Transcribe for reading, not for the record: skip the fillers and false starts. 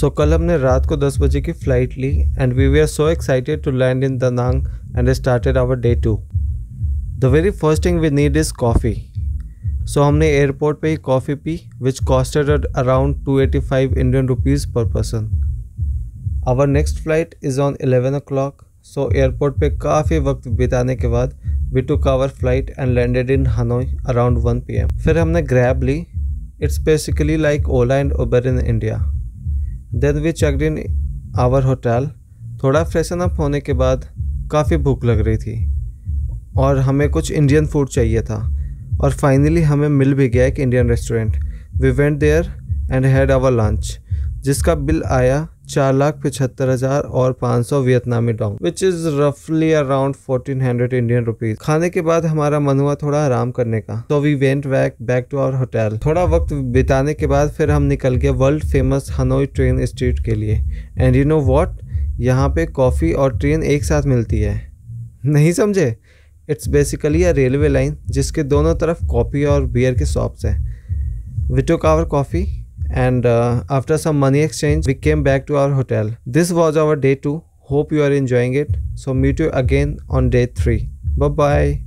सो कल हमने रात को 10 बजे की फ़्लाइट ली and we were so excited to land in Danang and started our day to. The very first thing we need is coffee. So हमने एयरपोर्ट पे ही कॉफ़ी पी which costed around 285 Indian rupees पर person. Our next flight is on 11 o'clock। So airport पे काफ़ी वक्त बिताने के बाद we took our flight and landed in Hanoi around 1 PM। फिर हमने ग्रैब ली। It's basically like Ola and Uber in India. Then we checked in our hotel. थोड़ा फ्रेशन अप होने के बाद काफ़ी भूख लग रही थी और हमें कुछ इंडियन फूड चाहिए था और फाइनली हमें मिल भी गया एक Indian restaurant. We went there and had our lunch जिसका बिल आया 4,75,000 और 500 वियतनामी डोंग विच इज़ रफली अराउंड 1,400 इंडियन रुपीज़। खाने के बाद हमारा मन हुआ थोड़ा आराम करने का, तो we went back to our hotel. थोड़ा वक्त बिताने के बाद फिर हम निकल गए world famous Hanoi train street के लिए। एंड यू नो व्हाट, यहाँ पे कॉफ़ी और ट्रेन एक साथ मिलती है। नहीं समझे? It's basically a railway line जिसके दोनों तरफ कॉफ़ी और बियर के शॉप्स हैं। We took our coffee and after some money exchange we came back to our hotel. This was our day 2. Hope you are enjoying it. So meet you again on day 3. Bye bye.